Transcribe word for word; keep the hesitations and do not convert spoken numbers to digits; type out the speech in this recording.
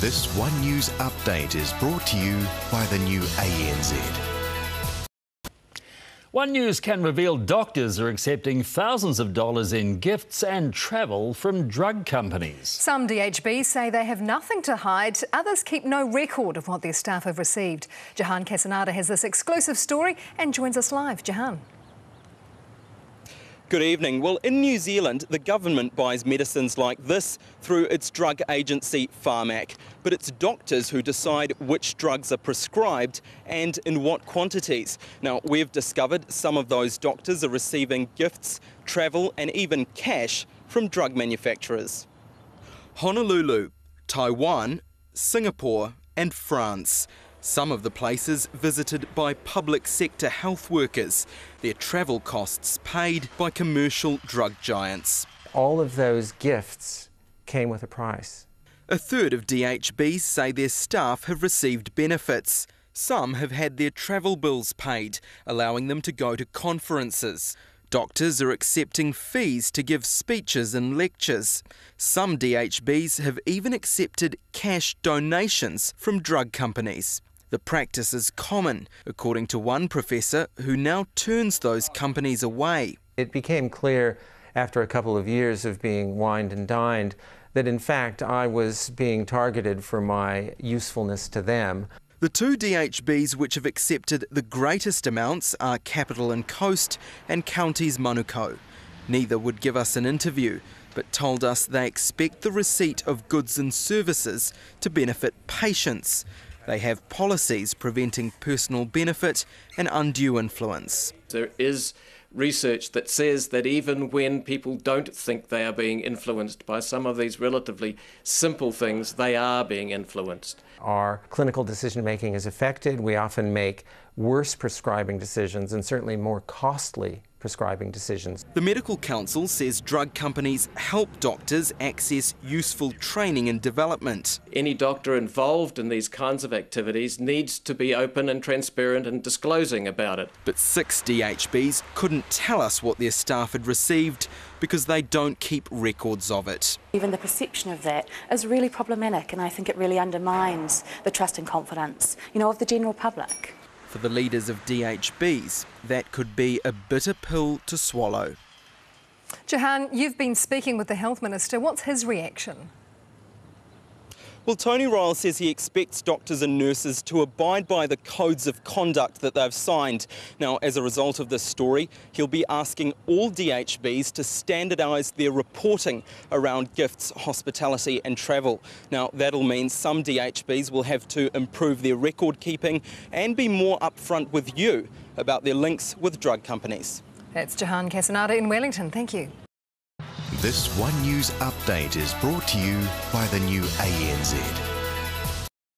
This ONE NEWS update is brought to you by the new A N Z. ONE NEWS can reveal doctors are accepting thousands of dollars in gifts and travel from drug companies. Some D H B say they have nothing to hide. Others keep no record of what their staff have received. Jahan Casanada has this exclusive story and joins us live. Jahan. Good evening. Well, in New Zealand, the government buys medicines like this through its drug agency, Pharmac. But it's doctors who decide which drugs are prescribed and in what quantities. Now, we've discovered some of those doctors are receiving gifts, travel and even cash from drug manufacturers. Honolulu, Taiwan, Singapore and France. Some of the places visited by public sector health workers, their travel costs paid by commercial drug giants. All of those gifts came with a price. A third of D H B say their staff have received benefits. Some have had their travel bills paid, allowing them to go to conferences. Doctors are accepting fees to give speeches and lectures. Some D H Bs have even accepted cash donations from drug companies. The practice is common, according to one professor who now turns those companies away. It became clear after a couple of years of being wined and dined that in fact I was being targeted for my usefulness to them. The two D H Bs which have accepted the greatest amounts are Capital and Coast and Counties Manukau. Neither would give us an interview, but told us they expect the receipt of goods and services to benefit patients. They have policies preventing personal benefit and undue influence. There is research that says that even when people don't think they are being influenced by some of these relatively simple things, they are being influenced. Our clinical decision making is affected. We often make worse prescribing decisions and certainly more costly prescribing decisions. The Medical Council says drug companies help doctors access useful training and development. Any doctor involved in these kinds of activities needs to be open and transparent and disclosing about it. But six D H Bs couldn't tell us what their staff had received because they don't keep records of it. Even the perception of that is really problematic, and I think it really undermines the trust and confidence, you know, of the general public. For the leaders of D H Bs, that could be a bitter pill to swallow. Jahan, you've been speaking with the Health Minister. What's his reaction? Well, Tony Royal says he expects doctors and nurses to abide by the codes of conduct that they've signed. Now, as a result of this story, he'll be asking all D H Bs to standardise their reporting around gifts, hospitality and travel. Now, that'll mean some D H Bs will have to improve their record keeping and be more upfront with you about their links with drug companies. That's Jahan Casanada in Wellington. Thank you. This ONE NEWS update is brought to you by the new A N Z.